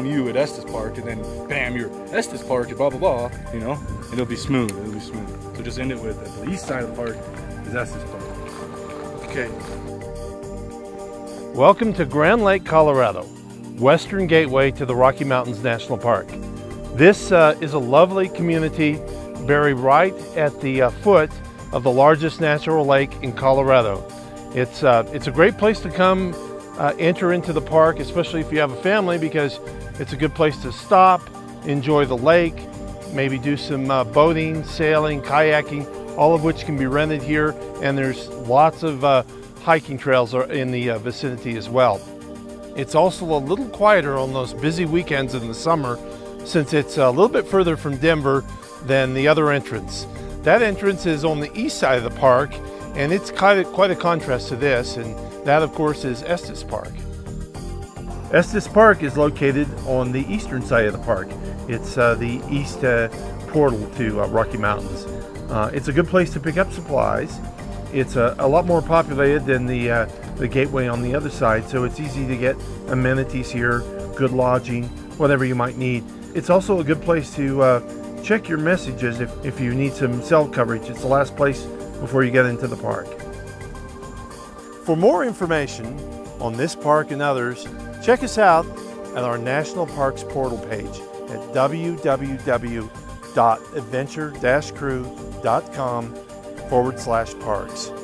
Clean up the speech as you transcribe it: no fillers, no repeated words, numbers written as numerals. film you at Estes Park, and then bam, you're Estes Park and blah blah blah, you know, and it'll be smooth, it'll be smooth. So just end it with the east side of the park is Estes Park. Okay. Welcome to Grand Lake, Colorado, western gateway to the Rocky Mountains National Park. This is a lovely community buried right at the foot of the largest natural lake in Colorado. It's a great place to come enter into the park, especially if you have a family, because it's a good place to stop, enjoy the lake, maybe do some boating, sailing, kayaking, all of which can be rented here, and there's lots of hiking trails in the vicinity as well. It's also a little quieter on those busy weekends in the summer, since it's a little bit further from Denver than the other entrance. That entrance is on the east side of the park, and it's quite a contrast to this, and that of course is Estes Park. Estes Park is located on the eastern side of the park. It's the east portal to Rocky Mountains. It's a good place to pick up supplies. It's a lot more populated than the gateway on the other side, so it's easy to get amenities here, good lodging, whatever you might need. It's also a good place to check your messages if you need some cell coverage. It's the last place before you get into the park. For more information on this park and others, check us out at our National Parks portal page at www.adventure-crew.com/parks.